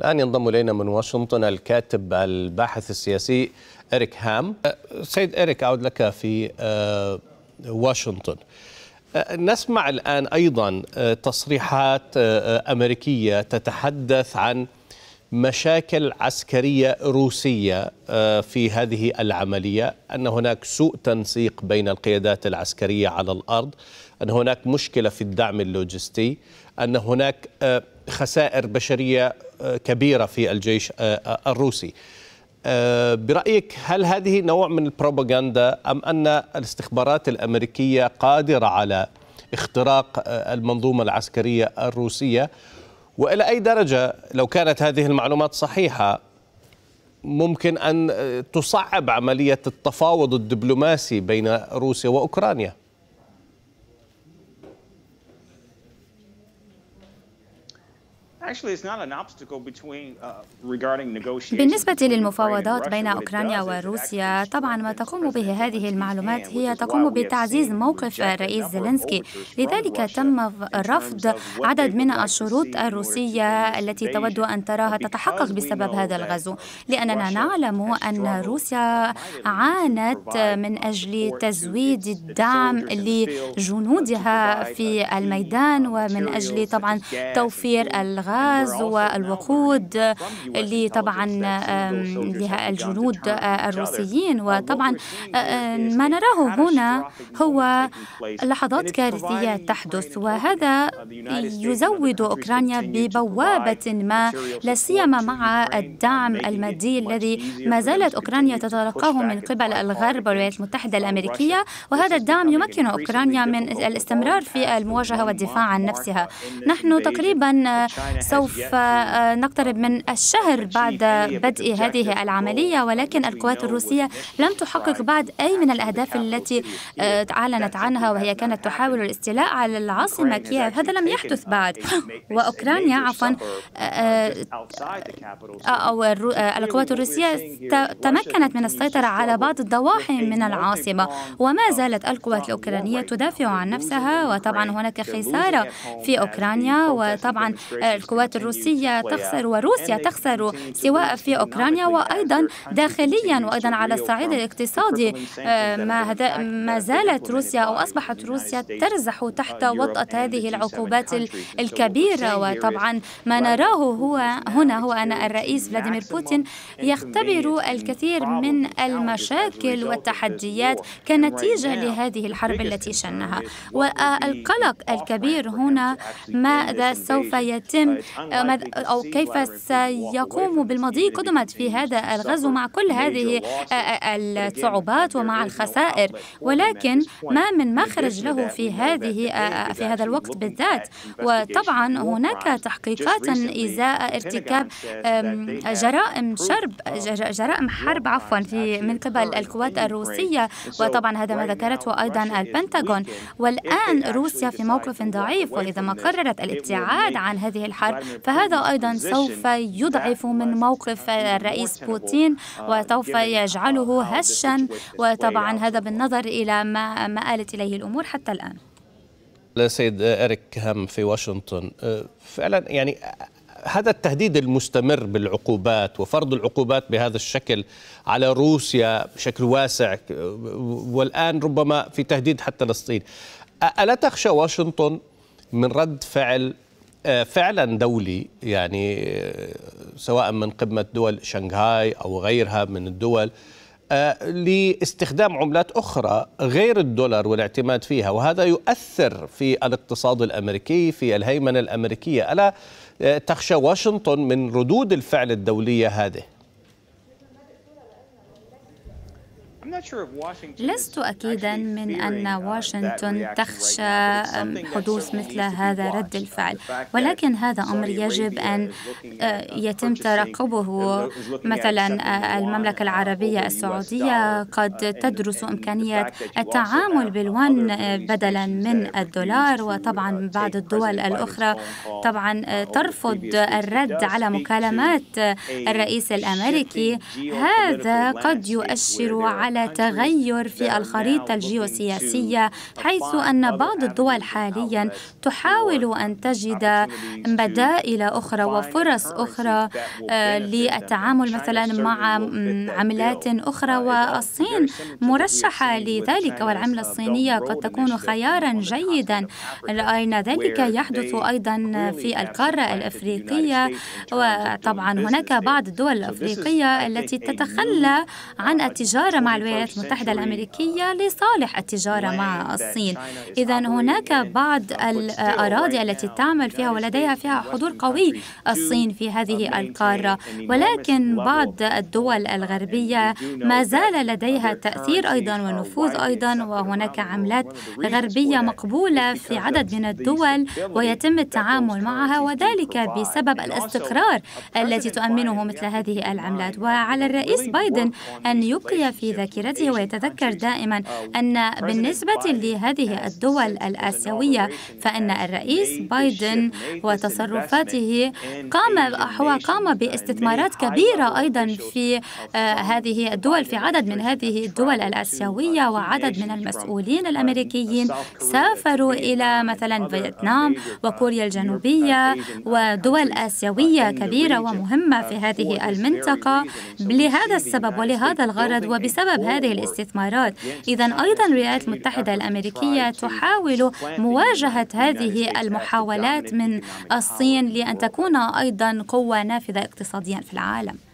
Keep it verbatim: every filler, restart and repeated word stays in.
الآن ينضم إلينا من واشنطن الكاتب الباحث السياسي إريك هام. سيد إريك، أعود لك في واشنطن. نسمع الآن أيضا تصريحات أمريكية تتحدث عن مشاكل عسكرية روسية في هذه العملية، أن هناك سوء تنسيق بين القيادات العسكرية على الأرض، أن هناك مشكلة في الدعم اللوجستي، أن هناك خسائر بشرية كبيرة في الجيش الروسي. برأيك هل هذه نوع من البروباغندا أم أن الاستخبارات الأمريكية قادرة على اختراق المنظومة العسكرية الروسية؟ وإلى أي درجة لو كانت هذه المعلومات صحيحة ممكن أن تصعب عملية التفاوض الدبلوماسي بين روسيا وأوكرانيا؟ بالنسبة للمفاوضات بين أوكرانيا وروسيا، طبعا ما تقوم به هذه المعلومات هي تقوم بتعزيز موقف الرئيس زيلينسكي، لذلك تم رفض عدد من الشروط الروسية التي تود أن تراها تتحقق بسبب هذا الغزو، لأننا نعلم أن روسيا عانت من أجل تزويد الدعم لجنودها في الميدان ومن أجل طبعا توفير الغزو والوقود لطبعا الجنود الروسيين. وطبعا ما نراه هنا هو لحظات كارثية تحدث، وهذا يزود أوكرانيا ببوابة ما، لا سيما مع الدعم المادي الذي ما زالت أوكرانيا تتلقاه من قبل الغرب والولايات المتحدة الأمريكية، وهذا الدعم يمكن أوكرانيا من الاستمرار في المواجهة والدفاع عن نفسها. نحن تقريبا سوف نقترب من الشهر بعد بدء هذه العملية، ولكن القوات الروسية لم تحقق بعد أي من الأهداف التي أعلنت عنها، وهي كانت تحاول الاستيلاء على العاصمة كييف. هذا لم يحدث بعد، وأوكرانيا عفوا أو القوات الروسية تمكنت من السيطرة على بعض الضواحي من العاصمة، وما زالت القوات الأوكرانية تدافع عن نفسها. وطبعا هناك خسارة في أوكرانيا، وطبعا القوات الروسية تخسر وروسيا تخسر سواء في أوكرانيا وأيضا داخليا، وأيضا على الصعيد الاقتصادي ما, ما زالت روسيا أو أصبحت روسيا ترزح تحت وطأة هذه العقوبات الكبيرة. وطبعا ما نراه هو هنا هو أن الرئيس فلاديمير بوتين يختبر الكثير من المشاكل والتحديات كنتيجة لهذه الحرب التي شنها، والقلق الكبير هنا ماذا سوف يتم أو كيف سيقوم بالمضي قدما في هذا الغزو مع كل هذه الصعوبات ومع الخسائر. ولكن ما من مخرج له في هذه في هذا الوقت بالذات. وطبعا هناك تحقيقات إزاء ارتكاب جرائم شرب جرائم حرب عفوا في من قبل القوات الروسية، وطبعا هذا ما ذكرته أيضا البنتاغون. والآن روسيا في موقف ضعيف، وإذا ما قررت الابتعاد عن هذه الحرب فهذا أيضا سوف يضعف من موقف الرئيس بوتين وسوف يجعله هشا. وطبعا هذا بالنظر إلى ما, ما آلت إليه الأمور حتى الآن. السيد إريك هام في واشنطن، فعلا يعني هذا التهديد المستمر بالعقوبات وفرض العقوبات بهذا الشكل على روسيا بشكل واسع، والآن ربما في تهديد حتى للصين، ألا تخشى واشنطن من رد فعل فعلا دولي، يعني سواء من قمة دول شنغهاي أو غيرها من الدول، لاستخدام عملات أخرى غير الدولار والاعتماد فيها، وهذا يؤثر في الاقتصاد الأمريكي في الهيمنة الأمريكية؟ ألا تخشى واشنطن من ردود الفعل الدولية هذه؟ لست أكيدا من أن واشنطن تخشى حدوث مثل هذا رد الفعل، ولكن هذا أمر يجب أن يتم ترقبه. مثلا المملكة العربية السعودية قد تدرس إمكانية التعامل بالوان بدلا من الدولار، وطبعا بعض الدول الأخرى طبعا ترفض الرد على مكالمات الرئيس الأمريكي. هذا قد يؤشر على على تغير في الخريطة الجيوسياسية، حيث أن بعض الدول حاليا تحاول أن تجد بدائل أخرى وفرص أخرى للتعامل مثلا مع عملات أخرى، والصين مرشحة لذلك، والعملة الصينية قد تكون خيارا جيدا. رأينا ذلك يحدث أيضا في القارة الأفريقية، وطبعا هناك بعض الدول الأفريقية التي تتخلى عن التجارة مع الولايات المتحدة الأمريكية لصالح التجارة مع الصين. إذا هناك بعض الأراضي التي تعمل فيها ولديها فيها حضور قوي الصين في هذه القارة، ولكن بعض الدول الغربية ما زال لديها تأثير أيضا ونفوذ أيضا، وهناك عملات غربية مقبولة في عدد من الدول ويتم التعامل معها، وذلك بسبب الاستقرار الذي تؤمنه مثل هذه العملات. وعلى الرئيس بايدن أن يبقي في ذاكرته ويتذكر دائما أن بالنسبة لهذه الدول الآسيوية فإن الرئيس بايدن وتصرفاته قام وقام باستثمارات كبيرة أيضا في هذه الدول، في عدد من هذه الدول الآسيوية، وعدد من المسؤولين الأمريكيين سافروا إلى مثلا فيتنام وكوريا الجنوبية ودول آسيوية كبيرة ومهمة في هذه المنطقة لهذا السبب ولهذا الغرض وبسبب هذه الاستثمارات. إذا أيضا الولايات المتحدة الأمريكية تحاول مواجهة هذه المحاولات من الصين لأن تكون أيضا قوة نافذة اقتصاديا في العالم.